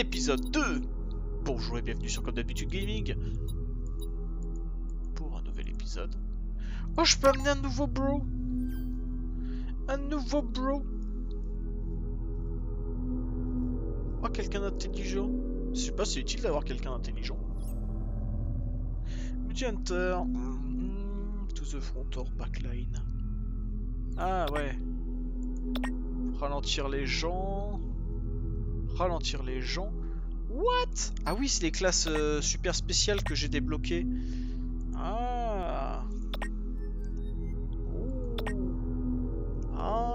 épisode 2. Bonjour et bienvenue sur Comme D'Habitude Gaming pour un nouvel épisode. Oh, je peux amener un nouveau bro. Oh, quelqu'un d'intelligent. Je sais pas, c'est utile d'avoir quelqu'un d'intelligent. Multi Hunter to the front or backline. Ah ouais. Ralentir les gens. What? Ah oui, c'est les classes super spéciales que j'ai débloquées. Ah. Oh.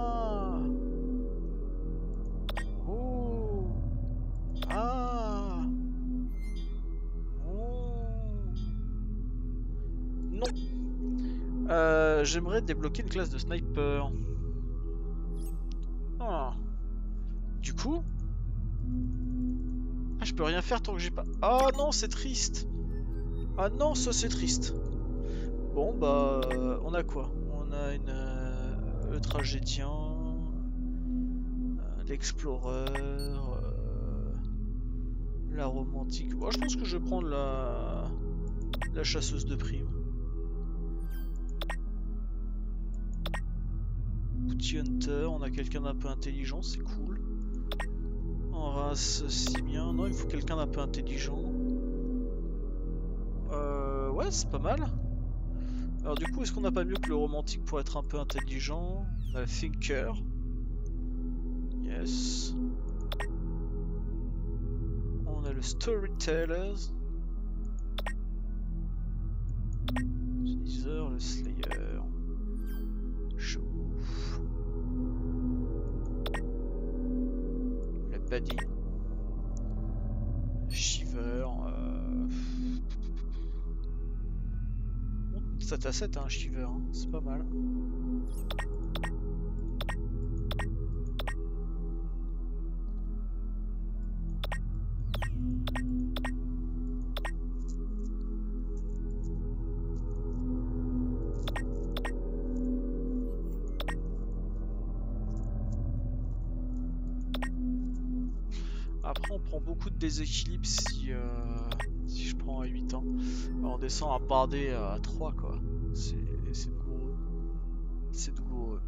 Ah. Oh. Ah. Oh. Non. J'aimerais débloquer une classe de sniper. Ah. Du coup... Ah, je peux rien faire tant que j'ai pas... Ah non, c'est triste. Ah non, ça c'est triste. Bon bah... On a quoi? On a une... le tragédien... l'exploreur... la romantique... Moi, je pense que je vais prendre la... la chasseuse de primes. Petit hunter, on a quelqu'un d'un peu intelligent, c'est cool. En race simien, non, il faut quelqu'un d'un peu intelligent. Ouais, c'est pas mal. Alors du coup, est-ce qu'on n'a pas mieux que le romantique pour être un peu intelligent? On a le thinker. Yes. On a le storyteller. Le slayer. Buddy. Shiver. Bon, 7 à 7 hein, Shiver, hein. C'est pas mal. Beaucoup de déséquilibre si je prends à 8 ans. Alors on descend à barder à 3 quoi. C'est douloureux. C'est douloureux.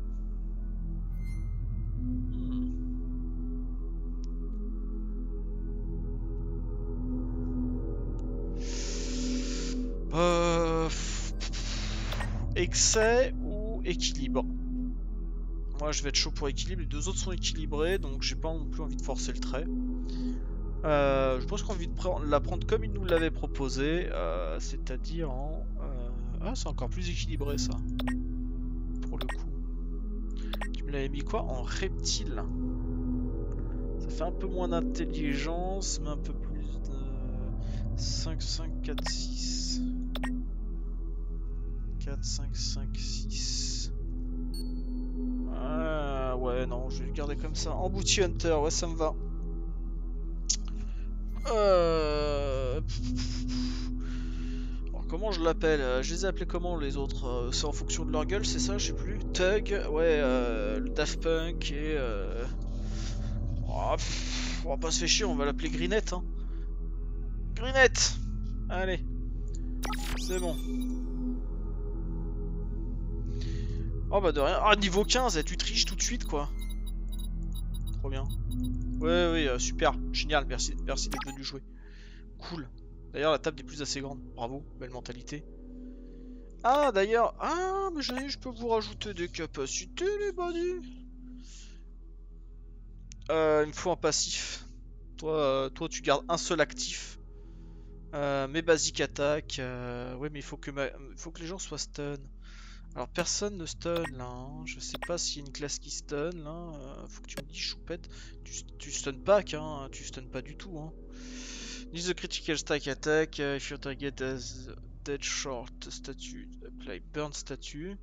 Excès ou équilibre? Moi je vais être chaud pour équilibre. Les deux autres sont équilibrés donc j'ai pas non plus envie de forcer le trait. Je pense qu'on a envie de la prendre comme il nous l'avait proposé, c'est-à-dire en... Ah, c'est encore plus équilibré ça, pour le coup. Tu me l'avais mis quoi? En reptile. Ça fait un peu moins d'intelligence, mais un peu plus de... 5, 5, 4, 6. 4, 5, 5, 6. Ah, ouais, non, je vais le garder comme ça. En booty hunter, ouais, ça me va. Alors, comment je l'appelle? Je les ai appelés comment les autres? C'est en fonction de leur gueule, c'est ça? Je sais plus. Tug, ouais, le Daft Punk et... Oh, pff, on va pas se faire chier, on va l'appeler Grinette. Hein. Grinette! Allez, c'est bon. Oh bah de rien. Ah, niveau 15, et tu triches tout de suite quoi. Trop bien. Ouais, oui, super, génial, merci d'être venu jouer. Cool. D'ailleurs, la table n'est plus assez grande. Bravo, belle mentalité. Ah, d'ailleurs, ah, mais je peux vous rajouter des capacités, les bandits. Il me faut un passif. Toi, tu gardes un seul actif. Mes basiques attaques. Ouais, mais il faut que, les gens soient stun. Alors personne ne stun là, hein. Je sais pas s'il y a une classe qui stun là, faut que tu me dises choupette, tu stun pas hein, tu stun pas du tout hein. Use the critical strike attack, if your target has dead short statue, apply burn statue.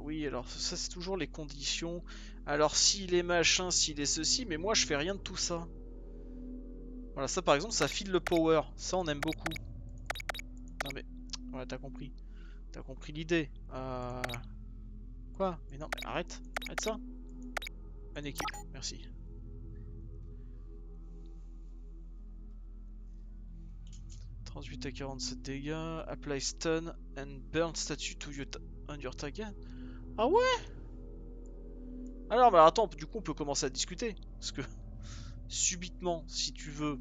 Oui, alors ça c'est toujours les conditions. Alors s'il est machin, s'il est ceci, mais moi je fais rien de tout ça. Voilà, ça par exemple, ça file le power. Ça on aime beaucoup. Non mais, voilà, t'as compris. T'as compris l'idée. Quoi? Mais non, mais arrête. Arrête ça. Une équipe, merci. Ensuite à 47 dégâts, apply stun and burn statue to your target. Ah ouais? Alors bah attends, du coup on peut commencer à discuter. Parce que subitement, si tu veux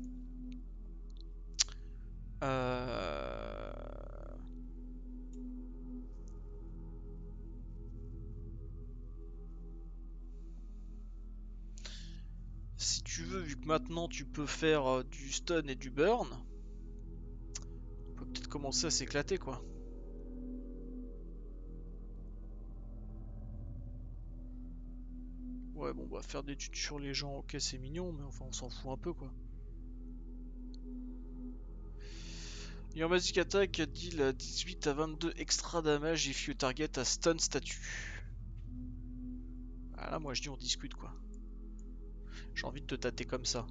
si tu veux, vu que maintenant tu peux faire du stun et du burn, commencer à s'éclater quoi. Ouais bon bah faire des tutos sur les gens, ok c'est mignon mais enfin on s'en fout un peu quoi. Your magic attack deal 18 à 22 extra damage if you target a stun statue. Ah là moi je dis on discute quoi. J'ai envie de te tâter comme ça.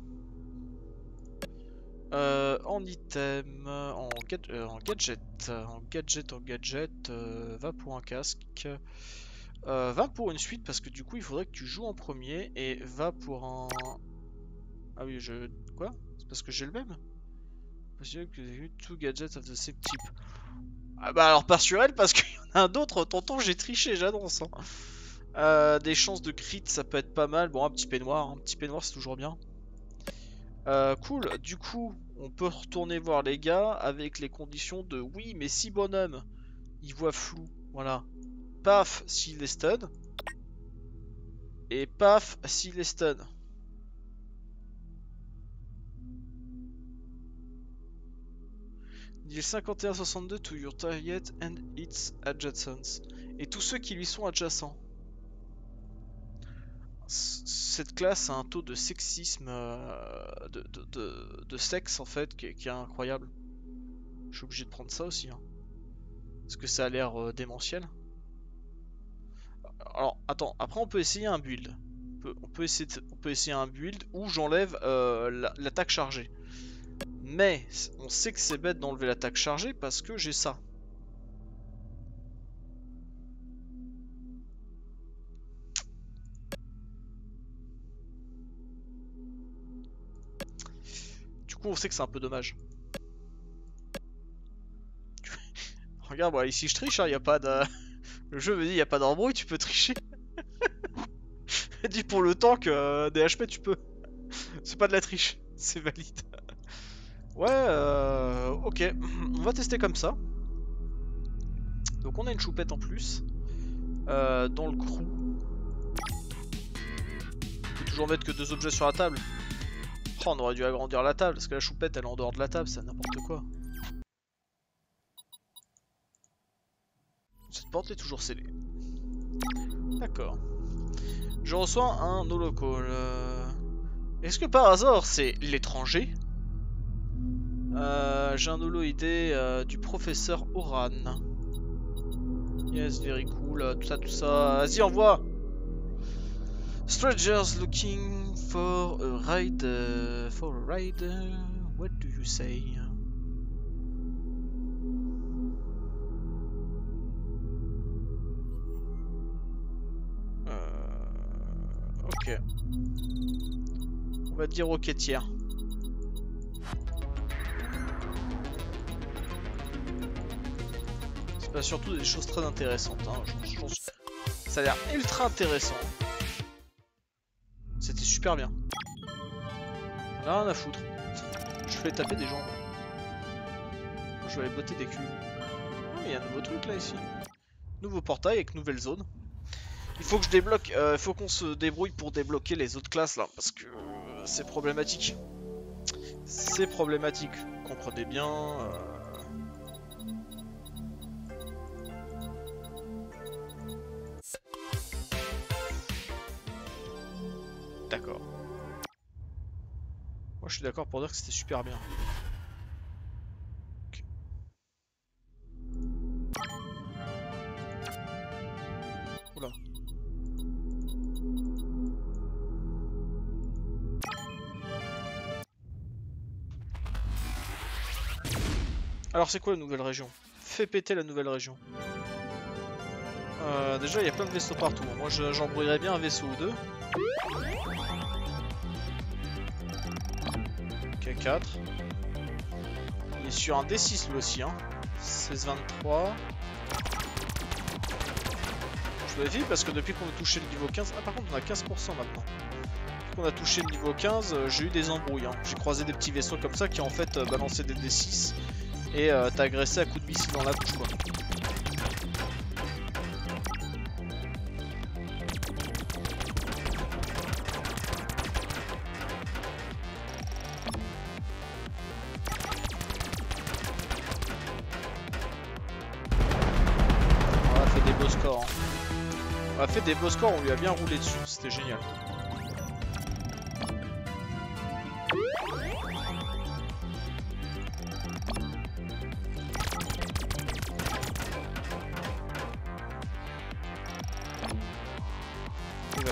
En item, en gadget, va pour un casque, 20 pour une suite parce que du coup il faudrait que tu joues en premier et va pour un... Ah oui, je... Quoi? C'est parce que j'ai le même? Possible que j'ai eu tout gadget of the same type. Ah bah alors pas sur elle parce qu'il y en a un d'autre, tonton j'ai triché, j'annonce. Hein. Des chances de crit ça peut être pas mal, bon un petit peignoir c'est toujours bien. Cool, du coup on peut retourner voir les gars avec les conditions de oui mais si bonhomme il voit flou, voilà, paf s'il est stun et paf s'il est stun. Deal 51-62 to your target and its adjacents et tous ceux qui lui sont adjacents. Cette classe a un taux de sexisme, de sexe en fait, qui est incroyable. Je suis obligé de prendre ça aussi. Hein. Parce que ça a l'air démentiel. Alors, attends, après on peut essayer un build. On peut essayer un build où j'enlève l'attaque chargée. Mais on sait que c'est bête d'enlever l'attaque chargée parce que j'ai ça. On sait que c'est un peu dommage. Regarde, moi, ici je triche, il n'y a pas de... Le jeu me dit il n'y a pas d'embrouille, tu peux tricher. Dis pour le tank, des HP tu peux. C'est pas de la triche, c'est valide. Ouais, ok, on va tester comme ça. Donc on a une choupette en plus. Dans le crew. On peut toujours mettre que deux objets sur la table. On aurait dû agrandir la table parce que la choupette elle est en dehors de la table, c'est n'importe quoi. Cette porte est toujours scellée. D'accord. Je reçois un holocall. Est-ce que par hasard c'est l'étranger? J'ai un holoïde du professeur Oran. Yes, very cool. Tout ça, tout ça. Vas-y, envoie. Strangers looking for a ride, what do you say? Ok. On va dire roquetière. C'est pas surtout des choses très intéressantes. Hein. Ça a l'air ultra intéressant. C'était super bien. J'en ai rien à foutre. Je vais taper des gens. Je vais aller botter des culs. Oh, il y a un nouveau truc là ici. Nouveau portail avec nouvelle zone. Il faut que je débloque. Faut qu'on se débrouille pour débloquer les autres classes là. Parce que c'est problématique. C'est problématique. Comprenez bien. D'accord. Moi je suis d'accord pour dire que c'était super bien. Okay. Oula. Alors c'est quoi la nouvelle région? Fais péter la nouvelle région. Déjà il y a plein de vaisseaux partout. Moi j'embrouillerais bien un vaisseau ou deux. Ok, 4. Il est sur un D6 lui aussi hein. 16-23. Je vérifie parce que depuis qu'on a touché le niveau 15. Ah par contre on a 15% maintenant. On a touché le niveau 15, j'ai eu des embrouilles hein. J'ai croisé des petits vaisseaux comme ça qui en fait balançaient des D6 et t'as agressé à coups de missile dans la bouche quoi. On a fait des beaux scores hein. On a fait des beaux scores, on lui a bien roulé dessus, c'était génial.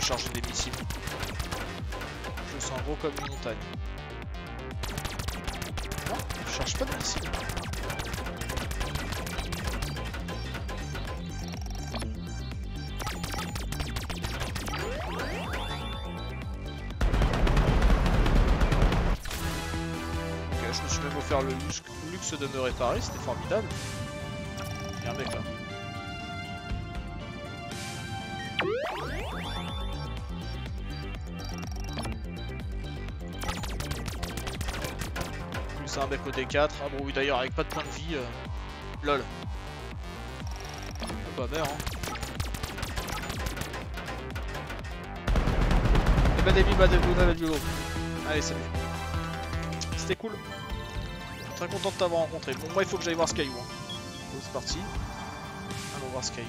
Charger des missiles. Je le sens gros comme une montagne. Non, je charge pas de missiles. Ok, je me suis même offert le luxe de me réparer, c'était formidable. Il y a un mec là. C'est un bec au D4, ah bon oui d'ailleurs avec pas de point de vie, lol. Pas merde hein. Et bah des bibi. Allez salut. C'était cool. Très content de t'avoir rencontré. Bon moi il faut que j'aille voir ce caillou. Hein. Bon, c'est parti. Allons voir ce caillou.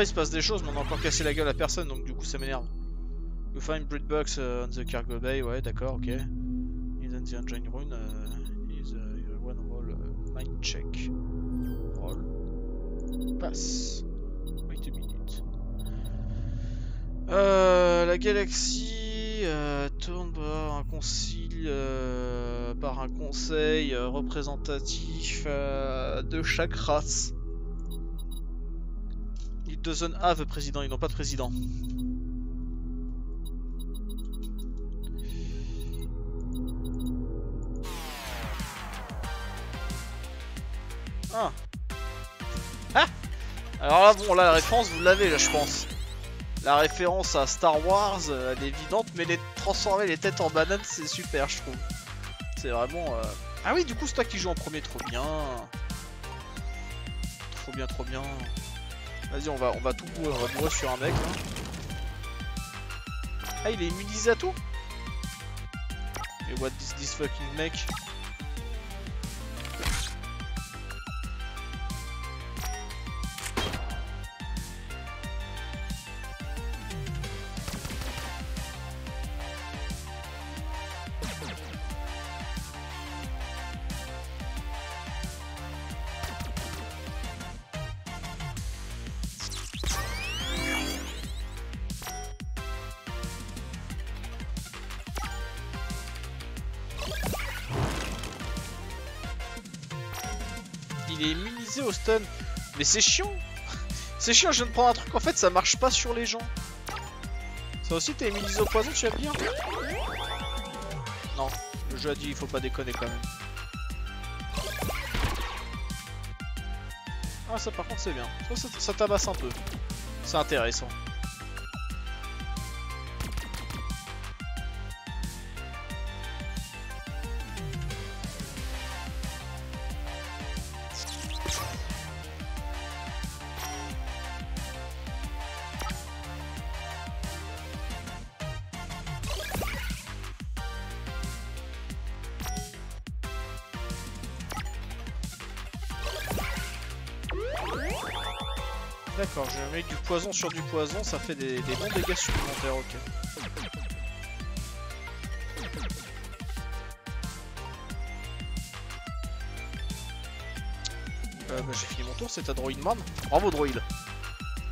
Il se passe des choses, mais on a encore cassé la gueule à personne, donc du coup ça m'énerve. You find breed bugs on the cargo bay, ouais d'accord, ok. Is in the engine room, is one roll mind check. Roll. Pass. Wait a minute. La galaxie tourne par un concile, par un conseil représentatif de chaque race. Zone A veut président, ils n'ont pas de président. Ah. Ah. Alors là, bon, là, la référence, vous l'avez, là, je pense. La référence à Star Wars, elle est évidente, mais les transformer les têtes en bananes, c'est super, je trouve. C'est vraiment... Ah oui, du coup, c'est toi qui joue en premier, trop bien. Trop bien, trop bien. Vas-y, on va tout bourrer sur un mec. Là. Ah, il est immunisé à tout? Et what is this fucking mec? Au stun, mais c'est chiant. C'est chiant, je viens de prendre un truc, en fait ça marche pas sur les gens. Ça aussi t'es immunisé au poison, tu vas bien. Non, le jeu a dit il faut pas déconner quand même. Ah ça par contre c'est bien, ça tabasse un peu. C'est intéressant. D'accord, je mets du poison sur du poison, ça fait des bons dégâts supplémentaires, ok. Bah, j'ai fini mon tour, c'est un droïde man. Bravo droïde.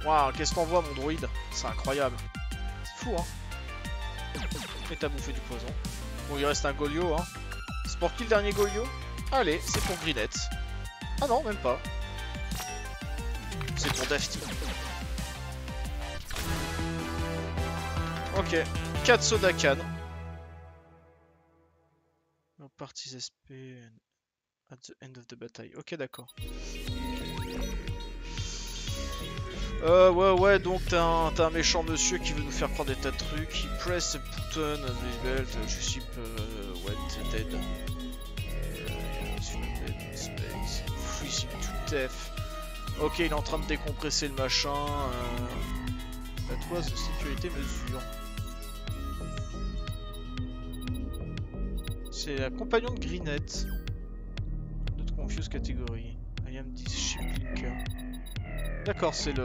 Waouh, qu'est-ce qu'on voit mon droïde. C'est incroyable. C'est fou, hein. Et t'as bouffé du poison. Bon, il reste un Golio, hein. C'est pour qui le dernier Golio? Allez, c'est pour Grinette. Ah non, même pas. C'est pour Dafty. Ok, 4 soda cannes. No parties SP at the end of the bataille. Ok, d'accord. Ouais, donc t'as un méchant monsieur qui veut nous faire prendre des tas de trucs. Il press button, belt, je suis wet, dead. Space, freeze him to death. Ok, il est en train de décompresser le machin. La toise de sécurité mesure. C'est la compagnon de Grinette. Notre confuse catégorie. I am this ship linker. D'accord, c'est une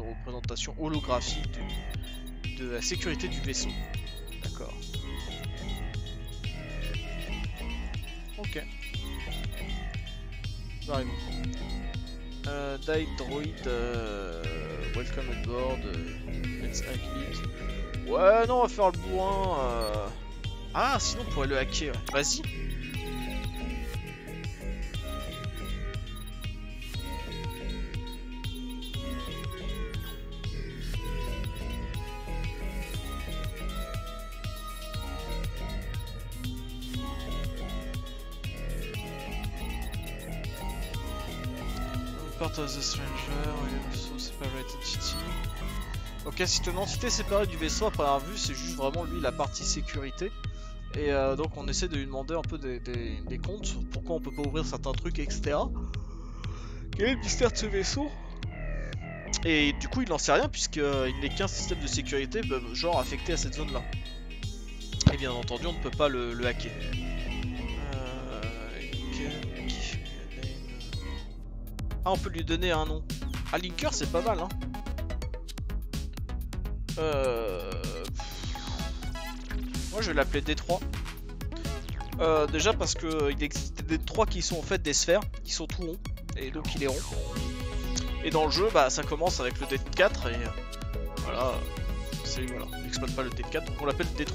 représentation holographique de la sécurité du vaisseau. D'accord. Ok. Arrivons. Die droid, welcome on board, let's hack it. Ouais, non, on va faire le bourrin. Ah, sinon on pourrait le hacker. Vas-y. Of the stranger, also separate entity. Ok, si ton entité est séparée du vaisseau à première vue, c'est juste vraiment lui la partie sécurité. Et donc on essaie de lui demander un peu des comptes, pourquoi on peut pas ouvrir certains trucs, etc. Quel est le mystère de ce vaisseau? Et du coup il n'en sait rien puisqu'il n'est qu'un système de sécurité genre affecté à cette zone là. Et bien entendu on ne peut pas le hacker. Ah, on peut lui donner un nom. Ah, Linker, c'est pas mal, hein. Moi, je vais l'appeler D3. Déjà parce que il existe des D3 qui sont en fait des sphères, qui sont tout ronds, et donc il est rond. Et dans le jeu, bah, ça commence avec le D4, et voilà. Voilà, on n'exploite pas le D4, donc on l'appelle D3,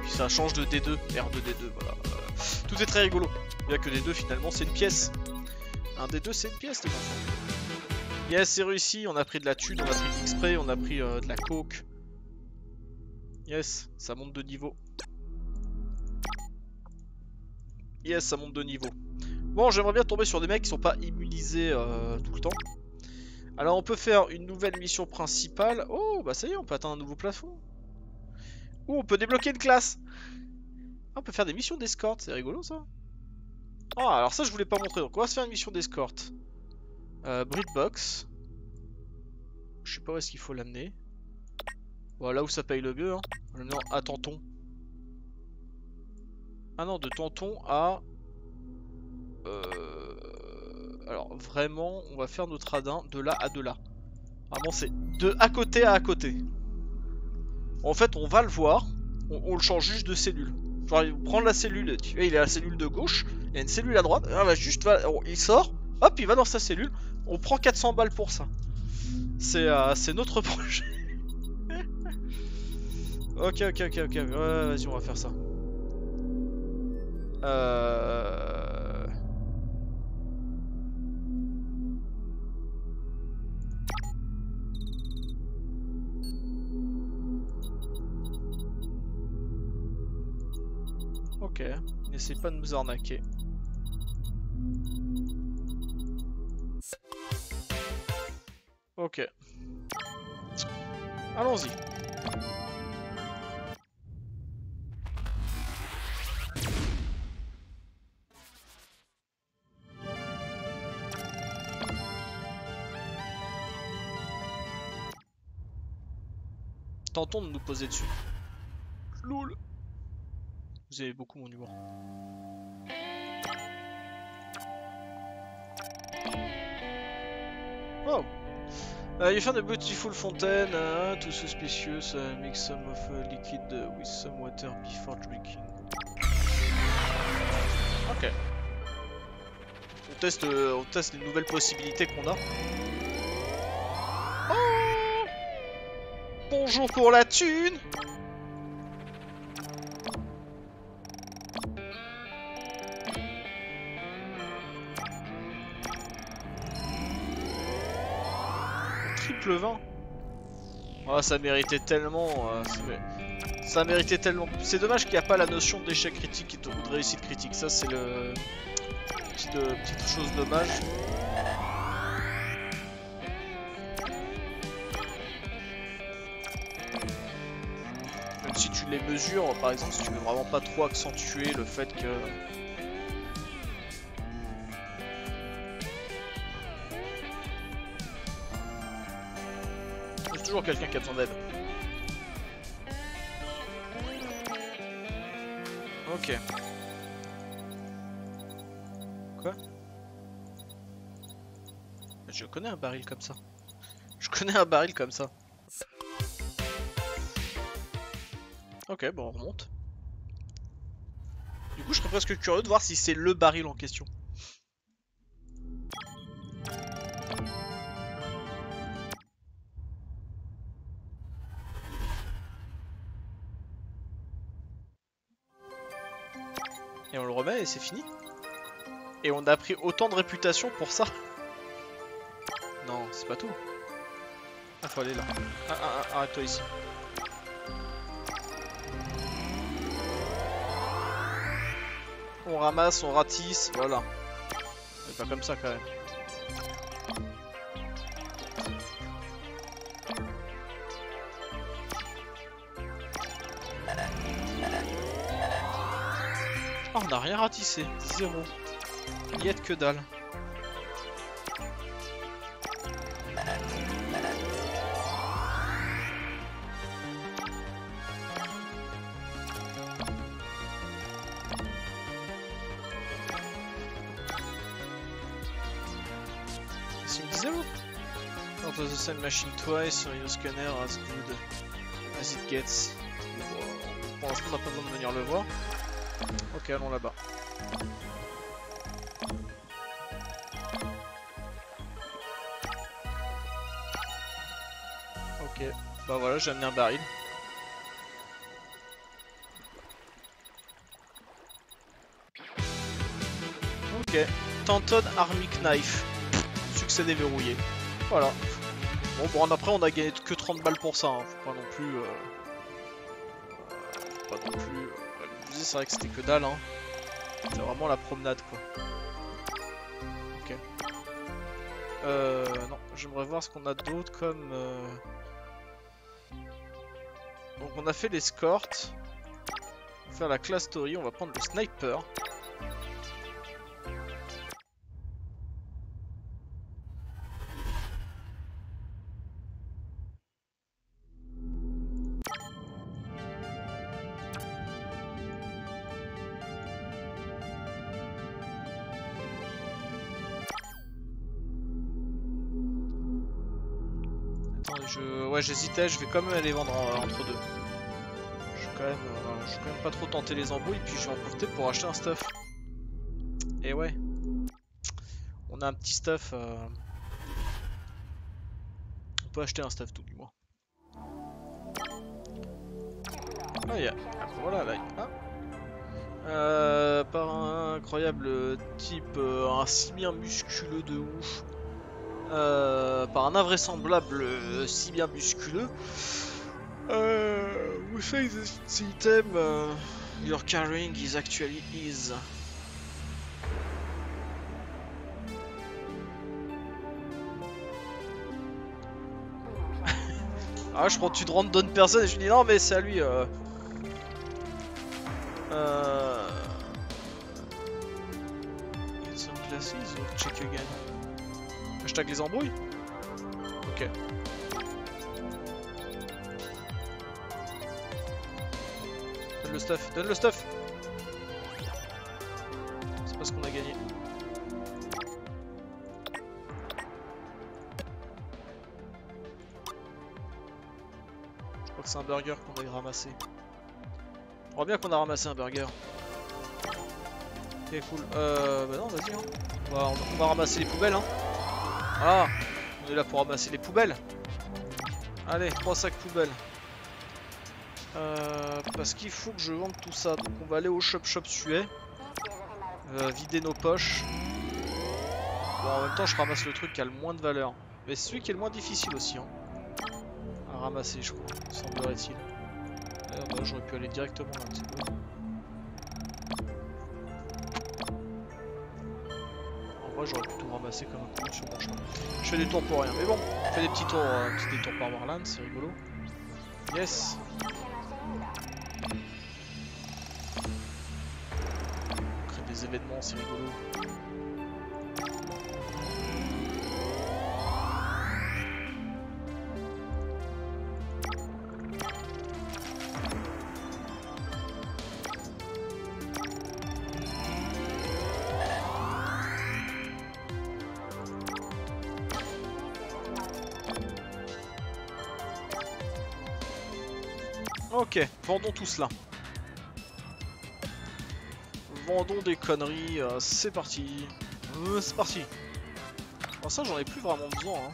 puis ça change de D2, R2, D2, voilà. Tout est très rigolo. Bien que D2, finalement, c'est une pièce. Un des deux c'est une pièce, les gars. Yes, c'est réussi, on a pris de la thune, on a pris de l'XP, on a pris de la coke. Yes, ça monte de niveau. Yes, ça monte de niveau. Bon, j'aimerais bien tomber sur des mecs qui sont pas immunisés tout le temps. Alors on peut faire une nouvelle mission principale. Oh, bah ça y est, on peut atteindre un nouveau plafond. Ou on peut débloquer une classe. Ah, on peut faire des missions d'escorte, c'est rigolo ça. Ah, alors ça je voulais pas montrer, donc on va se faire une mission d'escorte. Breedbox. Je sais pas où est-ce qu'il faut l'amener. Voilà où ça paye le gueux, hein. L'amener à Tanton. Ah non, de Tanton à... Alors vraiment, on va faire notre radin de là à de là. Vraiment c'est de à côté à côté. En fait on va le voir, on le change juste de cellule. Genre il prend la cellule, tu vois, il est à la cellule de gauche. Il y a une cellule à droite, ah bah juste, il sort, hop, il va dans sa cellule, on prend 400 balles pour ça. C'est notre projet. Ok, ouais, vas-y, on va faire ça. Ok, n'essaie pas de nous arnaquer. Ok. Allons-y. Tentons de nous poser dessus. Loul. Vous aimez beaucoup mon humour. Oh. You found a beautiful fontaine, tout suspicious, mix some of liquid with some water before drinking. Ok. On teste les nouvelles possibilités qu'on a. Oh, bonjour pour la thune. Triple 20. Oh, ça méritait tellement. Ça méritait tellement. C'est dommage qu'il n'y a pas la notion d'échec critique ou de réussite critique. Ça, c'est le... Petite chose dommage. Même si tu les mesures, par exemple, si tu veux vraiment pas trop accentuer le fait que... C'est toujours quelqu'un qui a besoin d'aide. Ok. Quoi? Je connais un baril comme ça. Ok, bon, on remonte. Du coup, je serais presque curieux de voir si c'est le baril en question. Et on le remet et c'est fini. Et on a pris autant de réputation pour ça. Non, c'est pas tout. Ah, faut aller là. Arrête-toi ici. On ramasse, on ratisse, voilà. C'est pas comme ça quand même. Oh, on n'a rien ratissé. Zéro. Yette que dalle. C'est une zéro. Not the same machine twice, your scanner as good as it gets. Pour l'instant, on n'a pas besoin de venir le voir. Ok, allons là-bas. Bah voilà, j'ai amené un baril. Ok, Tanton Armic Knife. Succès déverrouillé. Voilà. Bon, bon, après on a gagné que 30 balles pour ça. Hein. Faut pas non plus... Faut pas non plus... C'est vrai que c'était que dalle. Hein. C'était vraiment la promenade quoi. Ok. Non, j'aimerais voir ce qu'on a d'autre comme... Donc on a fait l'escorte, on va faire la classe story, on va prendre le sniper. Ouais, j'hésitais, je vais quand même aller vendre entre deux. Je suis quand même pas trop tenté les embrouilles, puis je vais en profiter pour acheter un stuff. Et ouais, on a un petit stuff. On peut acheter un stuff tout du moins. Ah, yeah. Voilà, là. Hein, par un incroyable type, un simien musculeux de ouf. Par un invraisemblable simien musculeux. We say this item you're carrying is actually his. Ah, je prends tu te rends d'une personne et je dis non mais c'est à lui. Get some classes or check again. Hashtag les embrouilles. Ok. Donne le stuff, donne le stuff. C'est pas ce qu'on a gagné. C'est un burger qu'on a ramassé. On voit bien qu'on a ramassé un burger. Ok, cool. Bah non, vas-y. Hein. On va ramasser les poubelles. Hein. Ah, on est là pour ramasser les poubelles. Allez, 3 sacs poubelles. Parce qu'il faut que je vende tout ça. Donc on va aller au Shop Shop Suet. Vider nos poches. Bon, en même temps, je ramasse le truc qui a le moins de valeur. Mais c'est celui qui est le moins difficile aussi. Hein. À ramasser, je crois. Semblerait-il. Bah, j'aurais pu aller directement là, c'est bon. En vrai, j'aurais pu tout ramasser comme un con sur mon chemin. Je fais des tours pour rien. Mais bon, je fais des petits tours, petit détour par Warland, c'est rigolo. Yes! On crée des événements, c'est rigolo. Ok, vendons tout cela. Vendons des conneries, c'est parti. C'est parti. Alors ça, j'en ai plus vraiment besoin. Hein.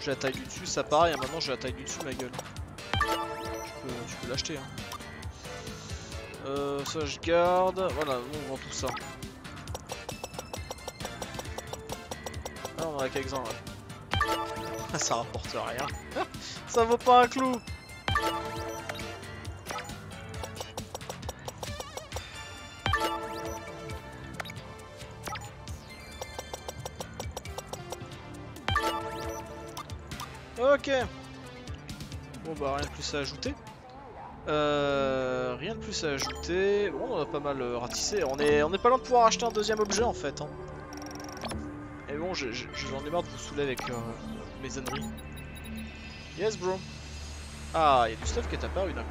J'ai la taille du dessus, ça pareil. Hein. Maintenant, j'ai la taille du dessus, ma gueule. Tu peux l'acheter. Hein. Ça, je garde. Voilà, on vend tout ça. Ah, on en a quelques-uns, là. Ça rapporte rien. Ça vaut pas un clou. Ok. Bon bah rien de plus à ajouter. Rien de plus à ajouter. Bon, on a pas mal ratissé. On est pas loin de pouvoir acheter un deuxième objet en fait. Hein. Et bon, j'en ai marre de vous saouler avec... mes âneries. Yes bro. Ah, il y a du stuff qui est apparu d'un coup.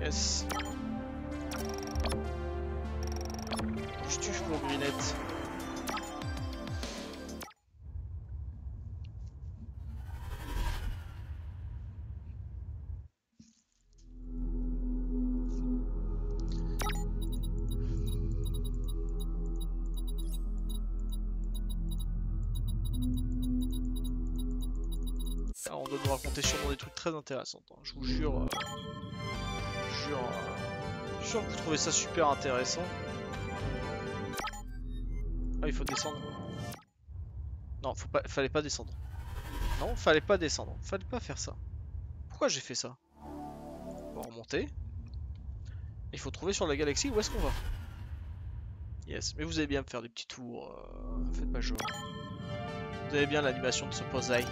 Yes. Je tue mon grinette. Intéressante, hein. Je vous jure, que vous trouvez ça super intéressant. Ah, il faut descendre. Non, fallait pas descendre. Non, fallait pas descendre. Fallait pas faire ça. Pourquoi j'ai fait ça? On va remonter. Il faut trouver sur la galaxie où est-ce qu'on va. Yes, mais vous allez bien me faire des petits tours. Faites pas genre. Vous avez bien l'animation de ce posaï.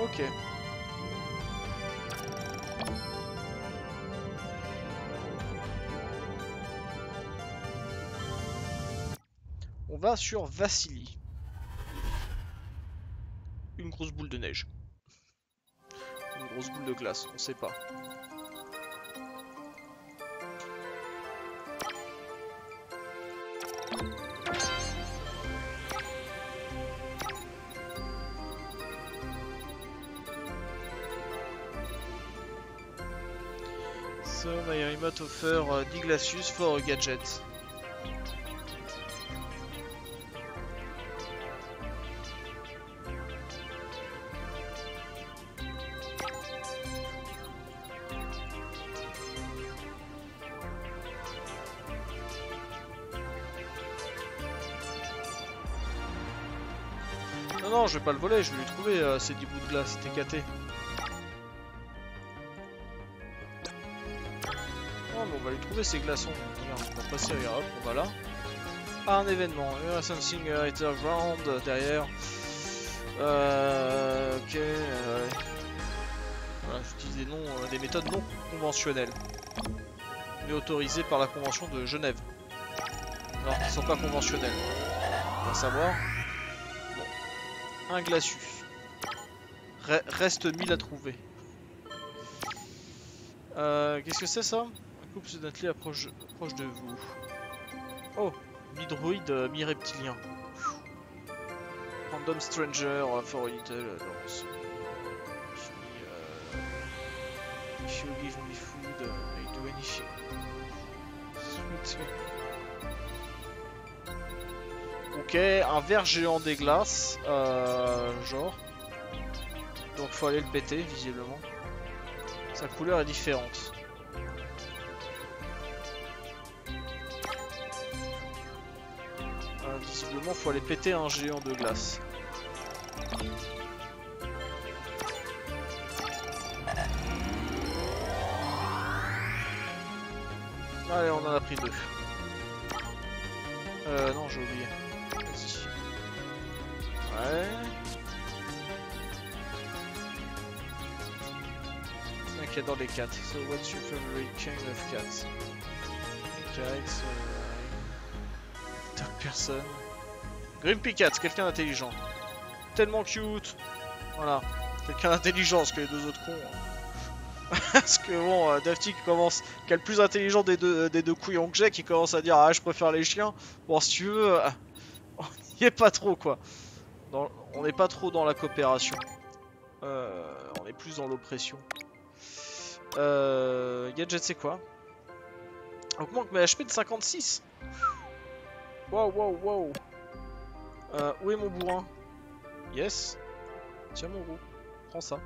Ok. On va sur Vassili. Une grosse boule de neige. Une grosse boule de glace, on sait pas. My remote offer Diglacius for a gadget. Non, non, je vais pas le voler, je vais lui trouver ces 10 bouts de glace, c'était caté. On va lui trouver ces glaçons. Regarde, on va passer, regarde, on va là. Ah, un événement. Il y a something underground derrière. Ok. Voilà, j'utilise des méthodes non conventionnelles. Mais autorisées par la convention de Genève. Alors, qui ne sont pas conventionnelles. On va savoir. Bon. Un glaçus. Reste 1000 à trouver. Qu'est-ce que c'est ça? Un couple d'athlètes proche de vous. Oh, mi-droïde, mi-reptilien. Random stranger for a little. She will give me food. I do anything. Ok, un verre géant des glaces, genre. Donc faut aller le péter, visiblement. Sa couleur est différente. Visiblement, faut aller péter un géant de glace. Allez, on en a pris deux. Non, j'ai oublié. Vas-y. Ouais. Ok, dans les 4. So, what's your favorite kind of cats? Cats, top person. Grumpy Cat, quelqu'un d'intelligent. Tellement cute. Voilà. Quelqu'un d'intelligent, parce que les deux autres cons. Parce que bon, Dafty qui commence, qui est le plus intelligent des deux couillons que j'ai, qui commence à dire ah je préfère les chiens. Bon si tu veux, on n'y est pas trop quoi. On n'est pas trop dans la coopération. On est plus dans l'oppression. Gadget c'est quoi? Augmente mes HP de 56. Wow wow wow. Où est mon bourrin? Yes. Tiens mon roux, prends ça.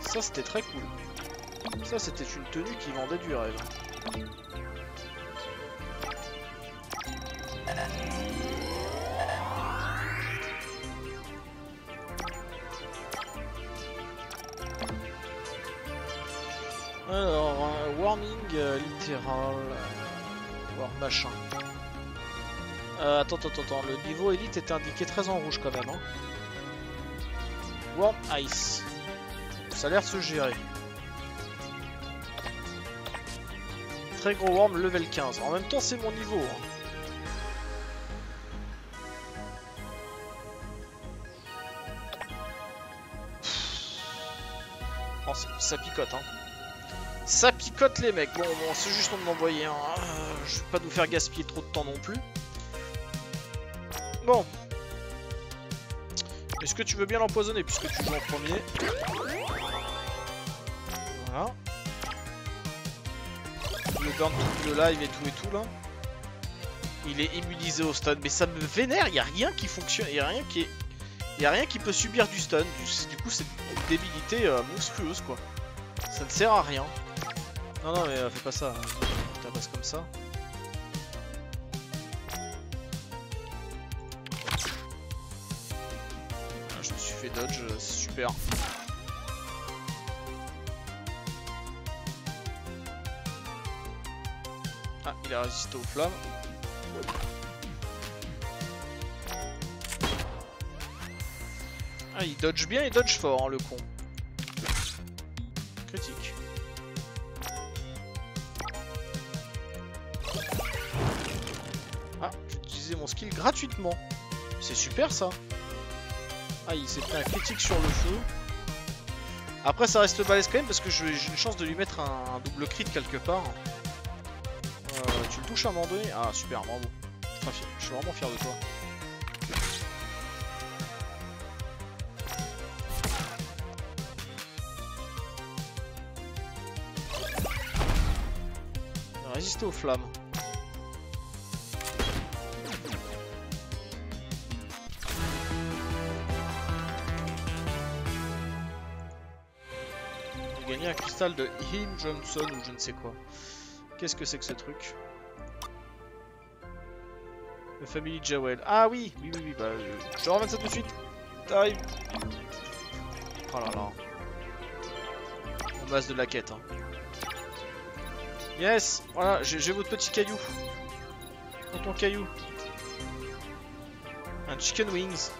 Ça c'était très cool. Ça c'était une tenue qui vendait du rêve. Alors, warming littéral. War machin. Attends. Le niveau élite était indiqué très en rouge quand même. Hein. Warm ice. Ça a l'air de se gérer. Très gros worm, level 15. En même temps, c'est mon niveau. Oh, ça picote, hein. Ça picote, les mecs. Bon c'est juste qu'on m'envoyait un. Je vais pas nous faire gaspiller trop de temps non plus. Bon. Est-ce que tu veux bien l'empoisonner puisque tu joues en premier? Voilà. Le burn de live et tout là. Il est immunisé au stun. Mais ça me vénère, y a rien qui fonctionne, y a rien qui peut subir du stun. Du coup c'est une débilité monstrueuse quoi. Ça ne sert à rien. Non mais fais pas ça. Tabasse comme ça. Je me suis fait dodge, c'est super. Ah, il a résisté aux flammes. Ah, il dodge bien, il dodge fort, hein, le con. Critique. Ah, j'utilisais mon skill gratuitement. C'est super ça. Ah, il s'est pris un critique sur le feu. Après, ça reste balèze quand même parce que j'ai une chance de lui mettre un double crit quelque part. Tu le touches à un moment donné? Ah, super, bravo. Je suis vraiment fier de toi. Résister aux flammes. J'ai gagné un cristal de Him Johnson ou je ne sais quoi. Qu'est-ce que c'est que ce truc? Le Family Jewel. Ah oui, bah je ramène ça tout de suite. T'arrives. Oh là là. On masse de la quête. Hein. Yes. Voilà, j'ai votre petit caillou. Tonton caillou. Un chicken wings.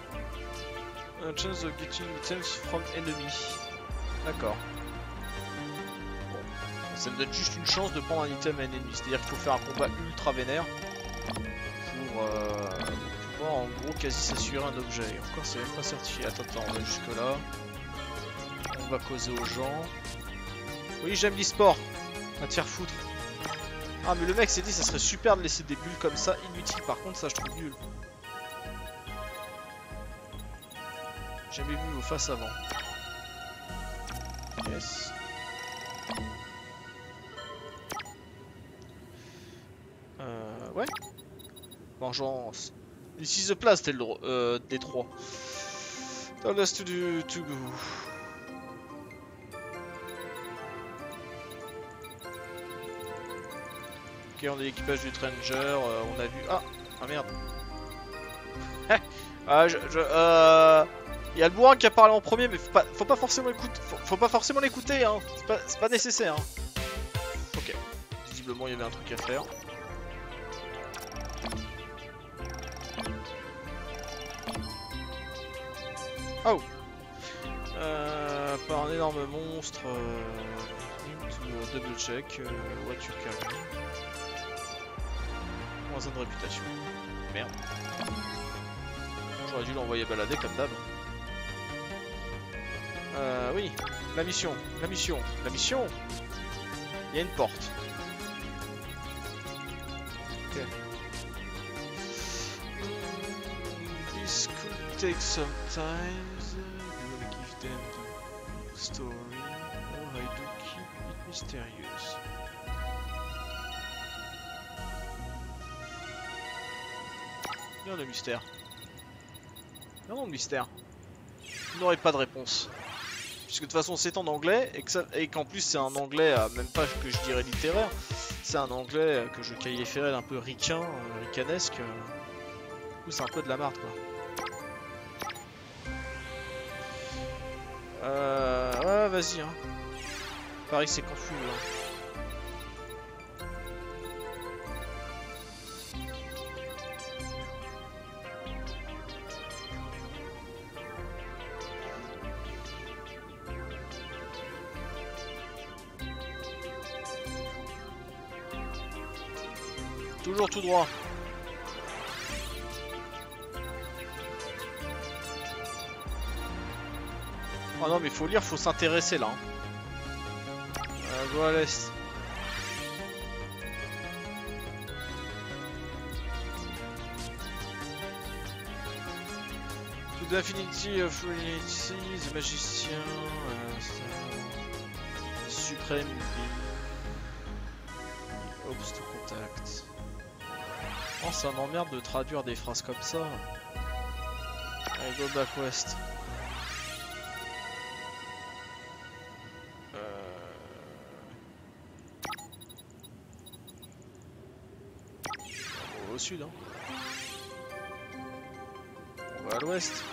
A chance of getting items from enemy. D'accord. Ça me donne juste une chance de prendre un item à un ennemi, c'est-à-dire qu'il faut faire un combat ultra vénère pour mort en gros quasi c'est sur un objet. Et encore c'est même pas certifié. Attends, on va jusque là. On va causer aux gens. Oui j'aime l'e-sport. Va te faire foutre. Ah mais le mec s'est dit ça serait super de laisser des bulles comme ça inutiles. Par contre ça je trouve nul. J'avais vu vos faces avant. Yes. Ouais. Vengeance. This is the place, c'était le D3. Tell us to do to go. Ok, on est l'équipage du Tranger. On a vu. Ah merde. Ah il y a le bourrin qui a parlé en premier, mais faut pas forcément écouter. Faut pas forcément l'écouter, hein. C'est pas nécessaire. Hein. Ok. Visiblement, il y avait un truc à faire. Oh. Par un énorme monstre. Double check. What you carry. Moins un de réputation. Merde. J'aurais dû l'envoyer balader comme d'hab. Oui, la mission. Il y a une porte. Ok. This could take some time. You wanna give them the story, or I do keep it mysterious. Il y a le mystère. Vraiment de mystère. Vous n'aurez pas de réponse. Puisque de toute façon c'est en anglais et qu'en plus c'est un anglais, même pas que je dirais littéraire, c'est un anglais que je qualifierais d'un peu ricain, ricanesque. Du coup c'est un peu de la marde quoi. Ouais, vas-y hein. Paris c'est confus hein. Toujours tout droit. Ah non mais faut lire, faut s'intéresser là. Go à l'est. To the infinity of reality, the magicien, suprême being. Hopes to contact. Oh, ça m'emmerde de traduire des phrases comme ça. Allez, go back west. On va au sud, hein. On va à l'ouest.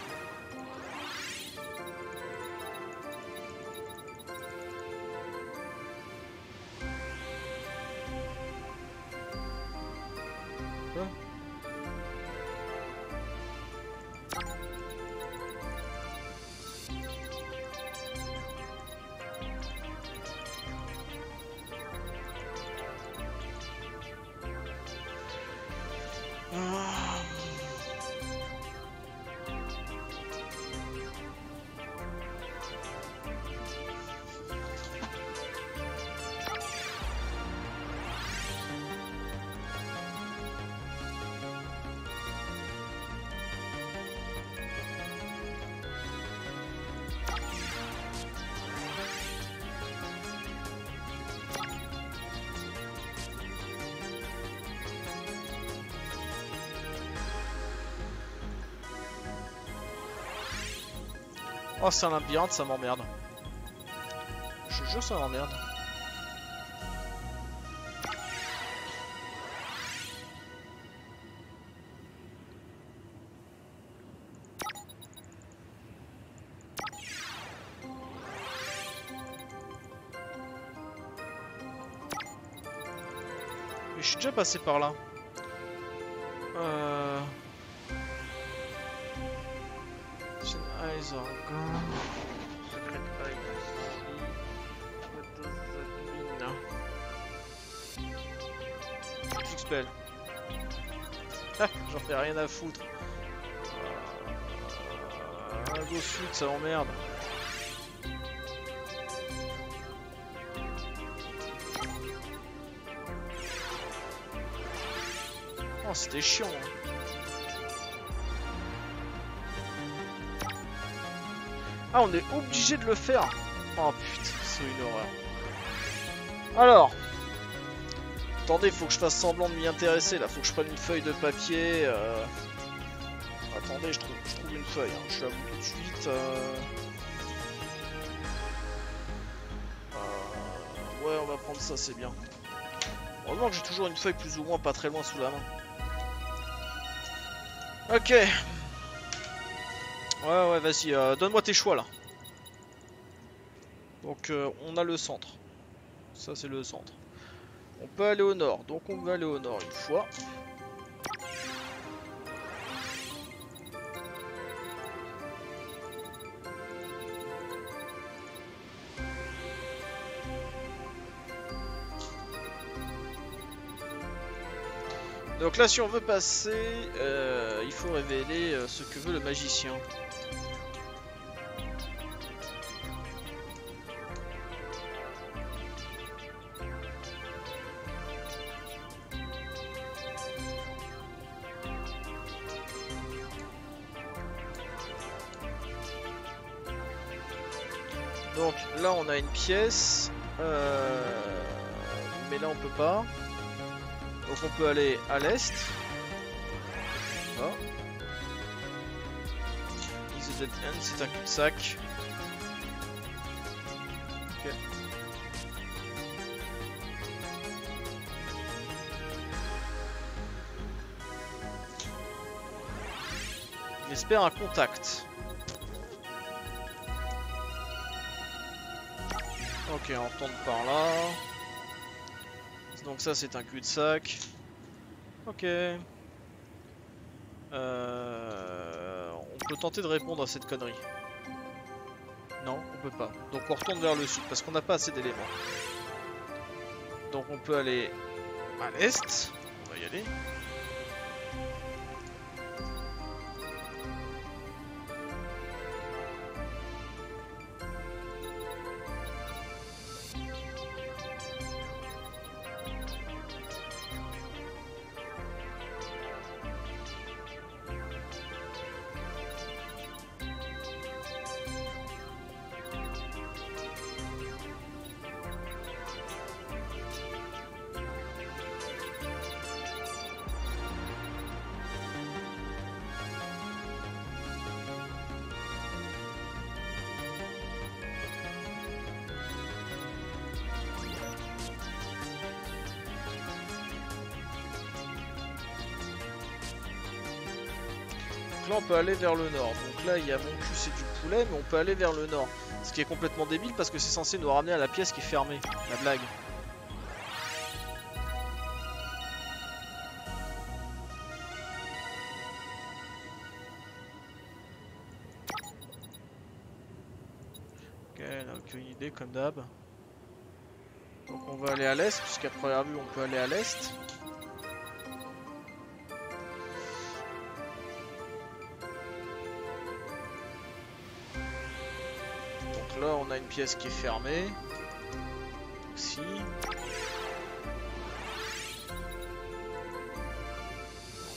Oh c'est un labyrinthe, ça m'emmerde. Je jure ça m'emmerde. Mais je suis déjà passé par là. Eyes are gone. Secret eyes. What does that mean now? J'expelle. Ah, j'en fais rien à foutre. go sud, ça emmerde. Oh, c'était chiant, hein. Ah, on est obligé de le faire. Oh putain, c'est une horreur. Alors, attendez, faut que je fasse semblant de m'y intéresser là. Faut que je prenne une feuille de papier. Attendez, je trouve une feuille. Hein. Je la monte tout de suite. Ouais, on va prendre ça, c'est bien. Heureusement que j'ai toujours une feuille plus ou moins pas très loin sous la main. Ok. Ouais, vas-y, donne-moi tes choix, là. Donc, on a le centre. Ça, c'est le centre. On peut aller au nord. Donc, on va aller au nord une fois. Donc là, si on veut passer, il faut révéler ce que veut le magicien. Donc là on a une pièce, mais là on peut pas. Donc on peut aller à l'est. C'est un cul-de-sac. Ok. J'espère un contact. Ok, on retourne par là. Donc ça c'est un cul-de-sac. Ok. On peut tenter de répondre à cette connerie. Non, on peut pas. Donc on retourne vers le sud parce qu'on n'a pas assez d'éléments. Donc on peut aller à l'est. On va y aller. Là on peut aller vers le nord, donc là il y a mon cul c'est du poulet, mais on peut aller vers le nord, ce qui est complètement débile parce que c'est censé nous ramener à la pièce qui est fermée, la blague. Ok, elle a aucune idée comme d'hab. Donc on va aller à l'est, puisqu'à première vue on peut aller à l'est. Là on a une pièce qui est fermée. Donc, si.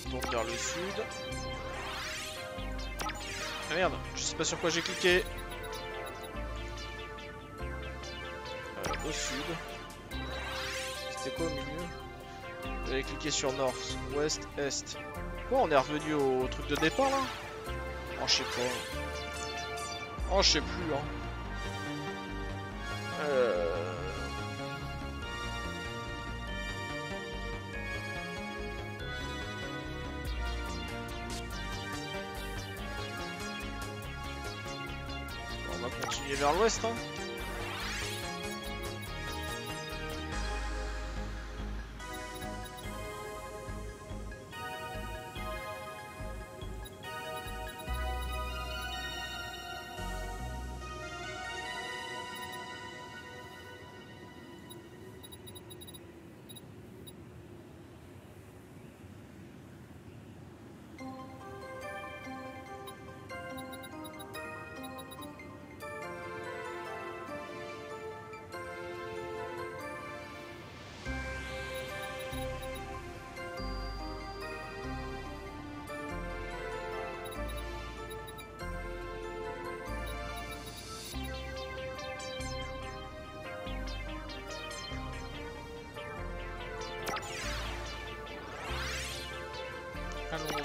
On tourne vers le sud. Ah merde, je sais pas sur quoi j'ai cliqué. Au sud. C'était quoi au milieu? J'avais cliqué sur nord, ouest, est. Pourquoi on est revenu au truc de départ là? Oh je sais pas. Oh je sais plus hein. On va continuer vers l'ouest hein.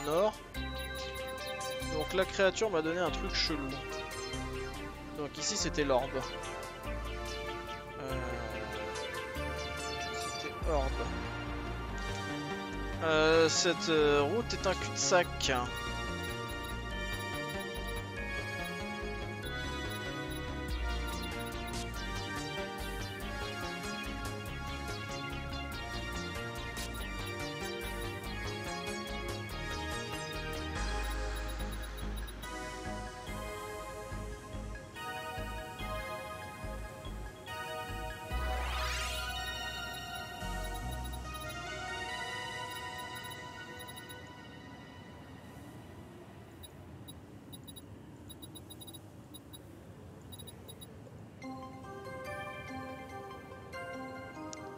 en or. Donc la créature m'a donné un truc chelou. Donc ici c'était l'orbe. C'était orbe. Cette route est un cul-de-sac.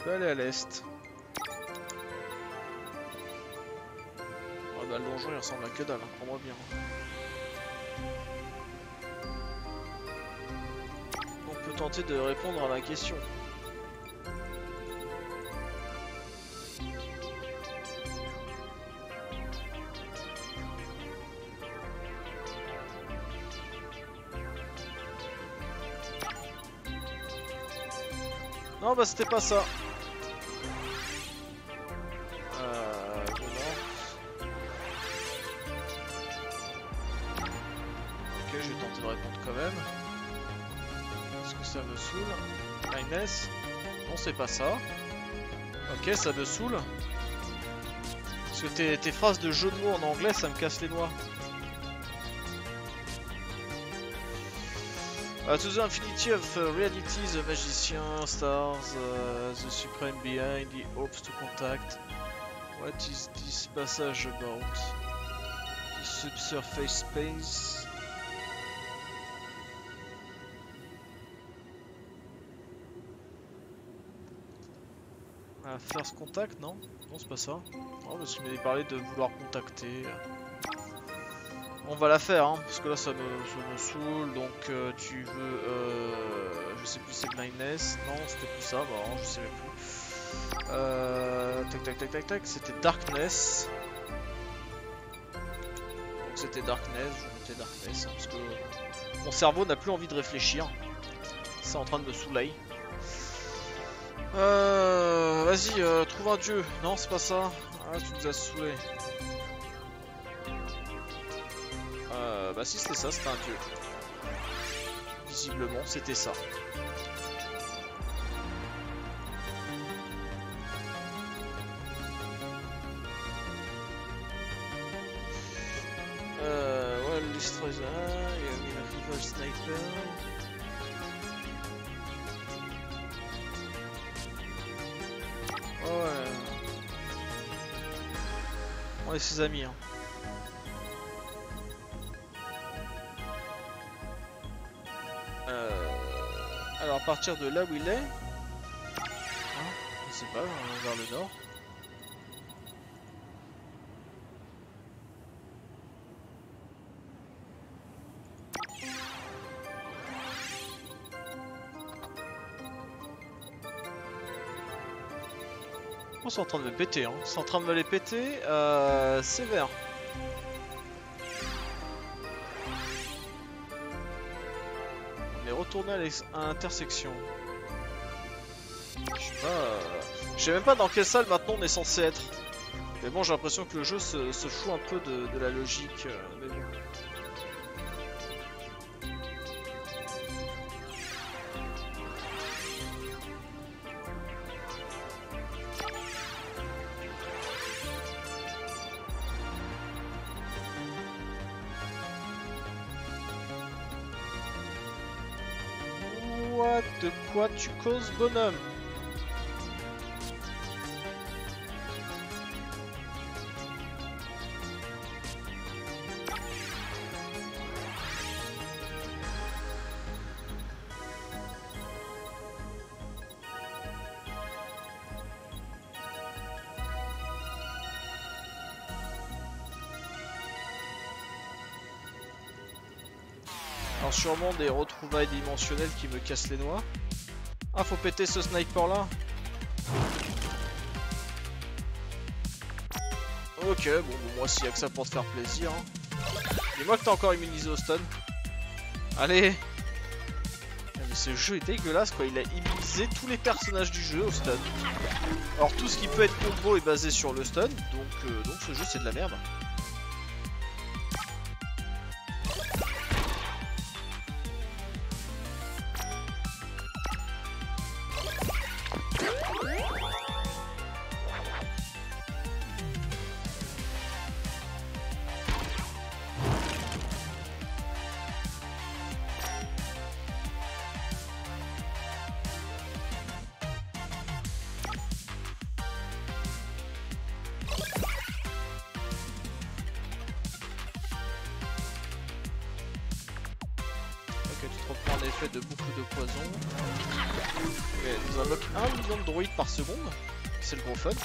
Aller à l'est. Oh bah, le donjon il ressemble à que dalle, hein, pour moi bien. On peut tenter de répondre à la question. Non bah c'était pas ça. Non, c'est pas ça. Ok, ça me saoule. Parce que tes phrases de jeu de mots en anglais, ça me casse les noix. To the infinity of reality, the magician, stars, the supreme behind, he hopes to contact. What is this passage about? The subsurface space. First contact, non? Non, c'est pas ça. Oh, parce qu'il m'avait parlé de vouloir contacter. On va la faire, hein, parce que là ça me saoule. Donc tu veux. Je sais plus, c'est blindness. Non, c'était plus ça. Bah, non, je sais même plus. Tac. C'était darkness. Donc c'était darkness. Je mettais darkness. Hein, parce que mon cerveau n'a plus envie de réfléchir. C'est en train de me saouler. Vas-y, trouve un dieu. Non, c'est pas ça. Ah, tu nous as saoulé. Bah si, c'était ça, c'était un dieu. Visiblement, c'était ça. Well, this treasure, you mean a rival sniper. On est ses amis, hein. Alors à partir de là où il est, je sais pas, vers le nord. C'est en train de me péter, hein. C'est en train de me les péter, sévère. On est retourné à l'intersection. Je sais pas. Je sais même pas dans quelle salle maintenant on est censé être. Mais bon, j'ai l'impression que le jeu se fout un peu de la logique. Mais bon. De quoi tu causes, bonhomme? Alors sûrement des retrouvailles dimensionnelles qui me cassent les noix. Ah, faut péter ce sniper là. Ok, bon moi s'il y a que ça pour te faire plaisir. Dis-moi que t'es encore immunisé au stun. Allez. Mais ce jeu est dégueulasse quoi, il a immunisé tous les personnages du jeu au stun. Alors tout ce qui peut être combo est basé sur le stun, donc ce jeu c'est de la merde. Fait de beaucoup de poison. Okay, nous unlock 1 million de droïdes par seconde, c'est le gros fun. Ok,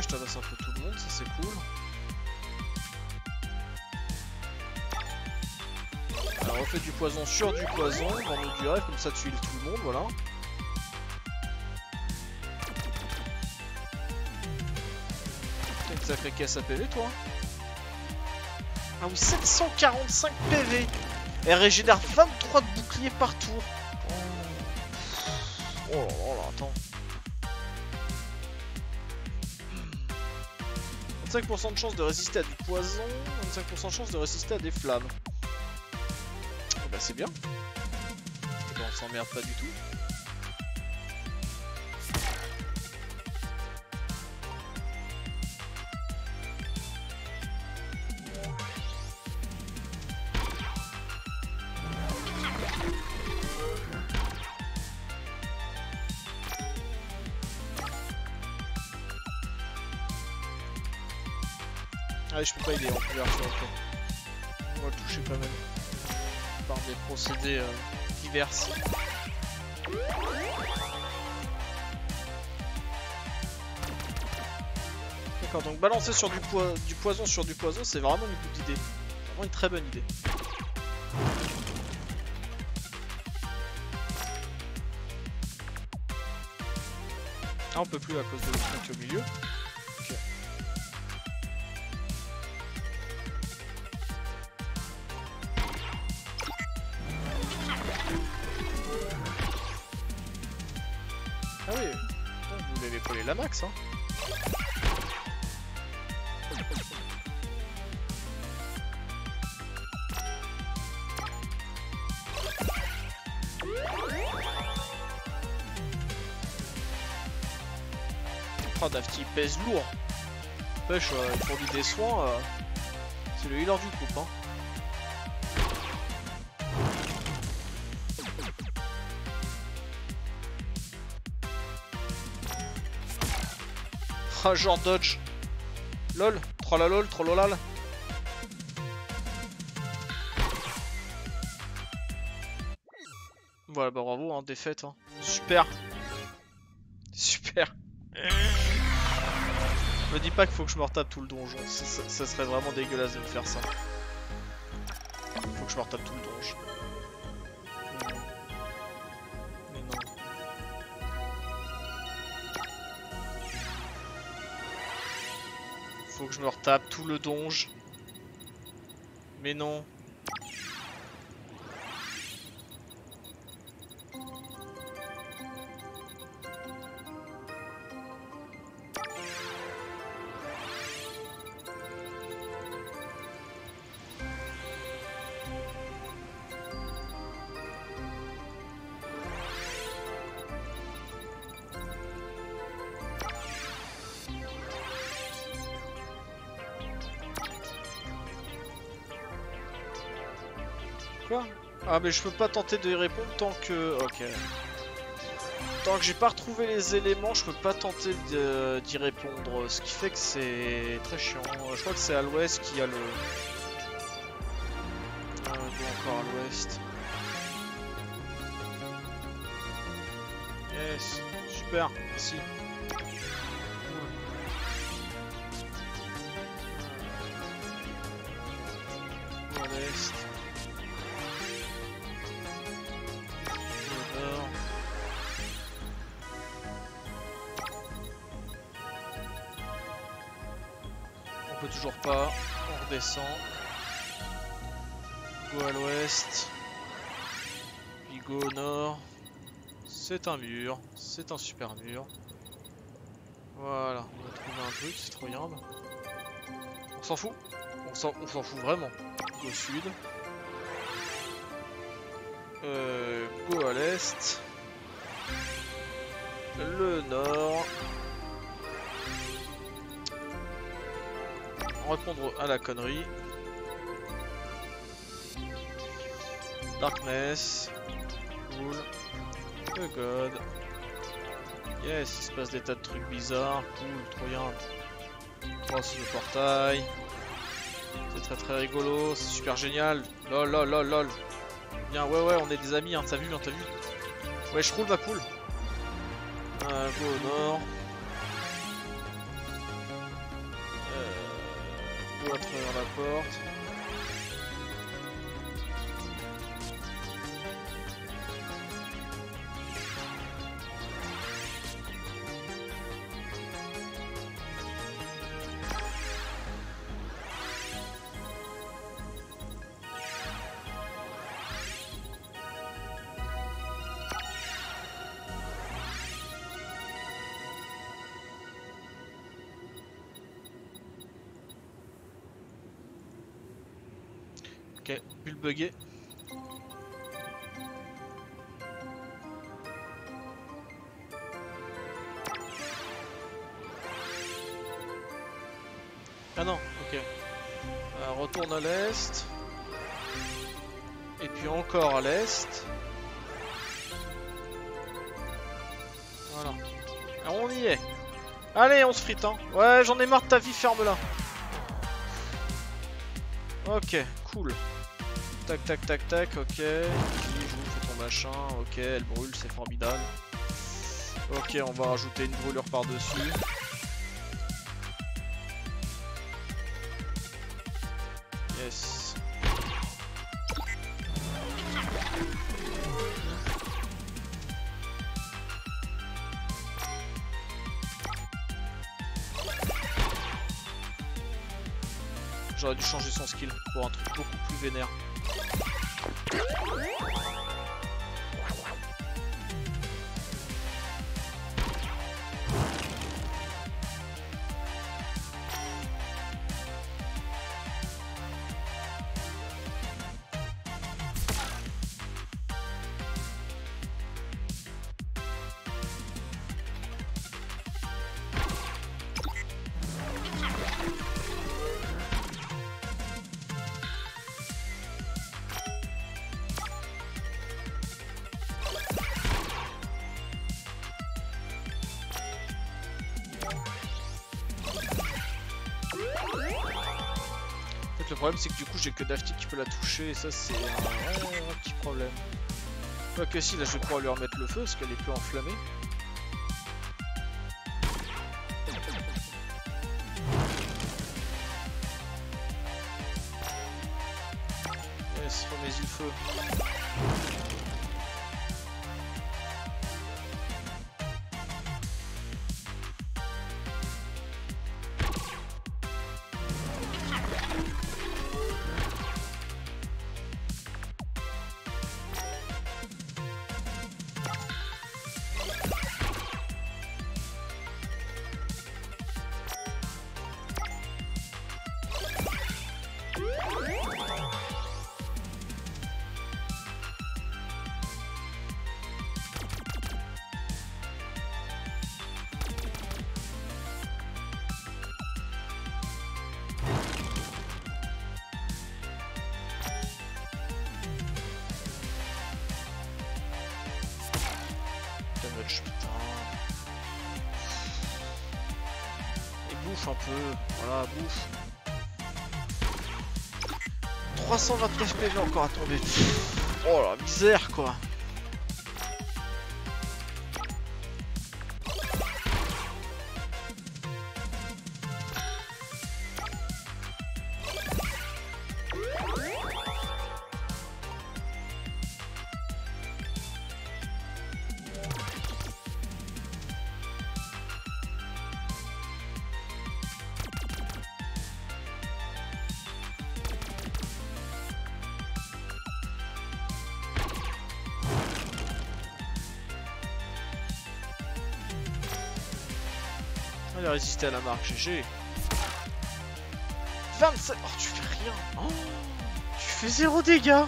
je tabasse un peu tout le monde, ça c'est cool. Alors on fait du poison sur du poison, on met du rêve, comme ça tu heals tout le monde, voilà. Ça fait caisse à PV toi. Ah oui, 745 PV. Elle régénère 23 de boucliers par tour. Oh là là, attends. 25% de chance de résister à du poison, 25% de chance de résister à des flammes. Et bah c'est bien. Et bah, on s'emmerde pas du tout. Ah je peux pas aider en couverture, ok. On va le toucher quand même. Par des procédés divers. D'accord, donc balancer sur du poison sur du poison, c'est vraiment une bonne idée. C'est vraiment une très bonne idée. Ah on peut plus à cause de l'autre qui est au milieu. Ah oui, vous l'avez collé la max hein. Oh Dafty il pèse lourd. Pêche pour lui des soins, c'est le healer du groupe hein. Genre dodge lol trolalol trololal. Voilà bah bravo hein, défaite hein. Super super. Me dis pas qu'il faut que je me retape tout le donjon, ça serait vraiment dégueulasse de me faire ça. Faut que je me retape tout le donjon. Faut que je me retape tout le donge. Mais non. Quoi ? Ah mais je peux pas tenter de y répondre tant que... Ok. Tant que j'ai pas retrouvé les éléments, je peux pas tenter d'y répondre. Ce qui fait que c'est très chiant. Je crois que c'est à l'ouest qu'il y a le... Ah bon, encore à l'ouest. Yes. Super. Merci. À l'est. toujours pas. On redescend. Go à l'ouest. Puis go au nord. C'est un mur. C'est un super mur. Voilà, on a trouvé un truc, c'est trop yambe. On s'en fout. On s'en fout vraiment. Go sud. Go à l'est. Le nord. Répondre à la connerie. Darkness. Cool. Le god. Yes, il se passe des tas de trucs bizarres. Cool, trop bien. On passe le portail. C'est très très rigolo. C'est super génial. Lol, lol, lol, lol. Bien, ouais, on est des amis, hein. T'as vu, hein, t'as vu. Ouais, je roule ma poule. Un go au nord. À travers la porte. Ok, bulle buggée. Ah non, ok. Retourne à l'est. Et puis encore à l'est. Voilà. Alors on y est. Allez, on se frite, hein. Ouais, j'en ai marre de ta vie, ferme-la. Ok, cool. Tac tac tac tac, ok. Qui joue, fais ton machin, ok, elle brûle, c'est formidable. Ok, on va rajouter une brûlure par-dessus. Yes. J'aurais dû changer son skill pour un truc beaucoup plus vénère. Le problème c'est que du coup j'ai que Dafty qui peut la toucher et ça c'est un petit problème. Pas que si, là je vais pouvoir lui remettre le feu parce qu'elle est plus enflammée. Yes, remets-y le feu. Et bouffe un peu, voilà, bouffe. 329 PV encore à tomber. Oh la misère quoi. il a résisté à la marque, GG. 27. Oh, tu fais rien. Oh, tu fais 0 dégâts.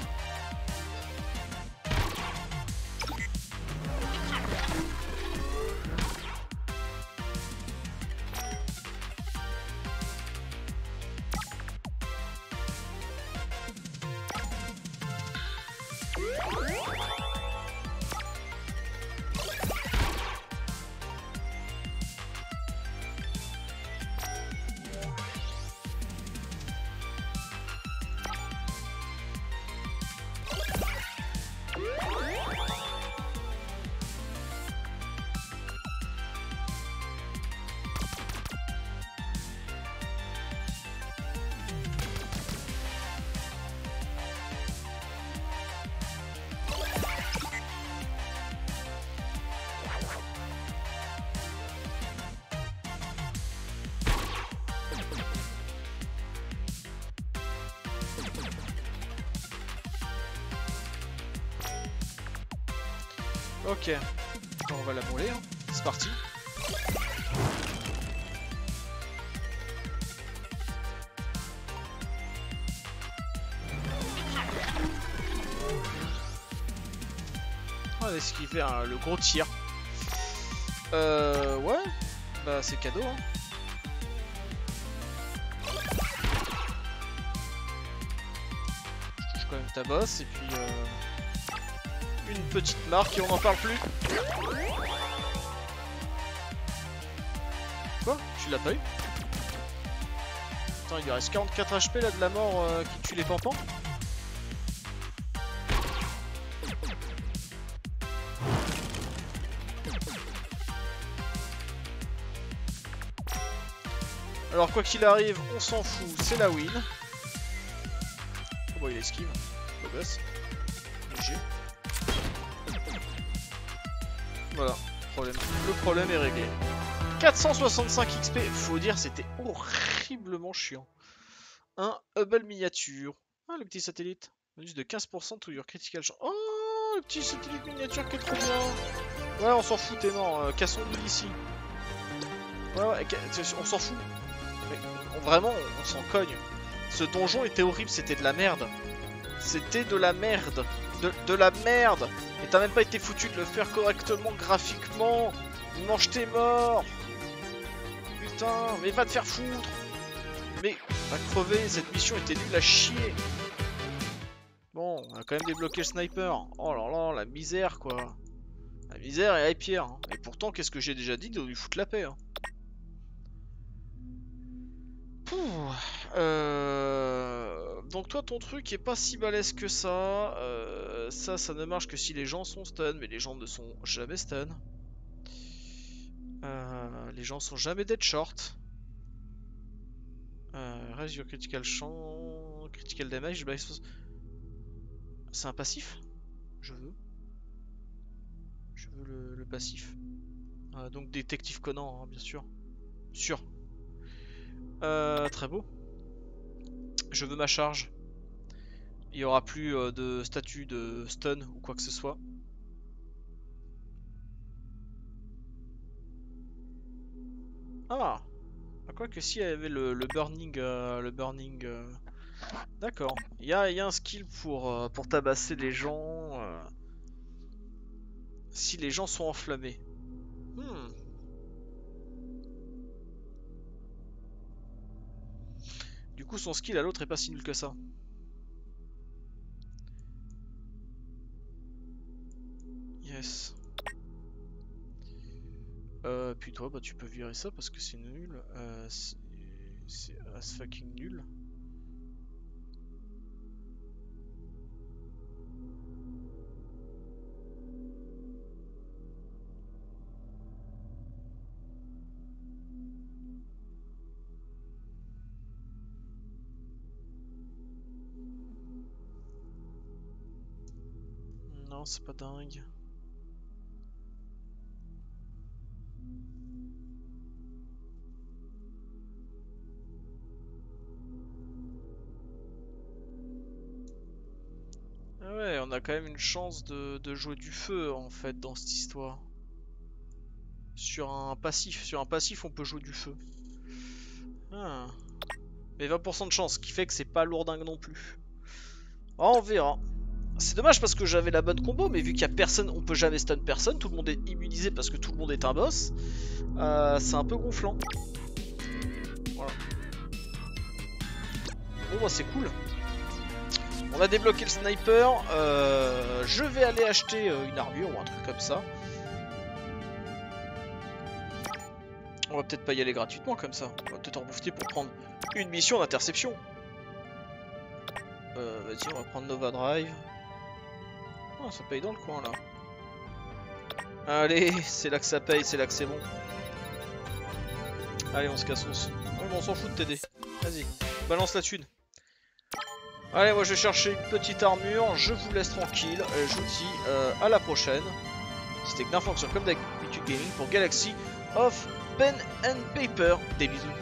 Ok, on va la brûler, hein. C'est parti. On va esquiver hein, le gros tir. Ouais, bah c'est cadeau. Hein. Je touche quand même ta bosse et puis... Une petite marque et on n'en parle plus. Quoi? Tu l'as pas eu? Attends, il lui reste 44 HP là de la mort qui tue les pampans. Alors quoi qu'il arrive, on s'en fout, c'est la win. Oh bah il esquive, beau gosse. GG. Voilà, le problème est réglé. 465 XP, faut dire c'était horriblement chiant. Un Hubble miniature. Ah, le petit satellite. Bonus de 15% to your critical chance. Oh, le petit satellite miniature qui est trop bien. Ouais, on s'en fout, t'es mort. Cassons-nous d'ici. Ouais, on s'en fout. Mais, vraiment, on s'en cogne. Ce donjon était horrible, c'était de la merde. C'était de la merde. De la merde. Et t'as même pas été foutu de le faire correctement graphiquement. Mange tes morts. Putain, mais va te faire foutre. Mais va crever, cette mission était nulle à chier. Bon, on a quand même débloqué le sniper. Oh là là, la misère quoi. La misère et la pierre. Hein. Et pourtant, qu'est-ce que j'ai déjà dit de lui foutre la paix hein. Donc toi ton truc est pas si balèze que ça, ça ne marche que si les gens sont stun, mais les gens ne sont jamais stun. Les gens sont jamais dead short. Raise your critical chance, critical damage, c'est un passif. Je veux le passif. Donc détective Conan, hein, bien sûr. Sûr. Très beau. Je veux ma charge. Il n'y aura plus de statut de stun ou quoi que ce soit. Ah, quoi que si il y avait le burning... D'accord. Il y a un skill pour tabasser les gens. Si les gens sont enflammés. Du coup, son skill à l'autre est pas si nul que ça. Yes. Puis toi, bah, tu peux virer ça parce que c'est nul. C'est as fucking nul. C'est pas dingue. Ah ouais, on a quand même une chance de jouer du feu en fait dans cette histoire. Sur un passif. Sur un passif, on peut jouer du feu. Ah. Mais 20% de chance, ce qui fait que c'est pas lourdingue non plus. Ah, on verra. C'est dommage parce que j'avais la bonne combo, mais vu qu'il y a personne, on peut jamais stun personne. Tout le monde est immunisé parce que tout le monde est un boss. C'est un peu gonflant. Voilà. Bon, bah, c'est cool. On a débloqué le sniper. Je vais aller acheter une armure ou un truc comme ça. On va peut-être pas y aller gratuitement comme ça. On va peut-être en profiter pour prendre une mission d'interception. Vas-y, on va prendre Nova Drive. Oh, ça paye dans le coin là. Allez, c'est là que ça paye, c'est là que c'est bon. Allez, on se casse. On s'en fout de t'aider. Vas-y, balance la thune. Allez, moi je vais chercher une petite armure. Je vous laisse tranquille. Je vous dis à la prochaine. C'était Comme D'Habitude Gaming pour Galaxy of Pen and Paper. Des bisous.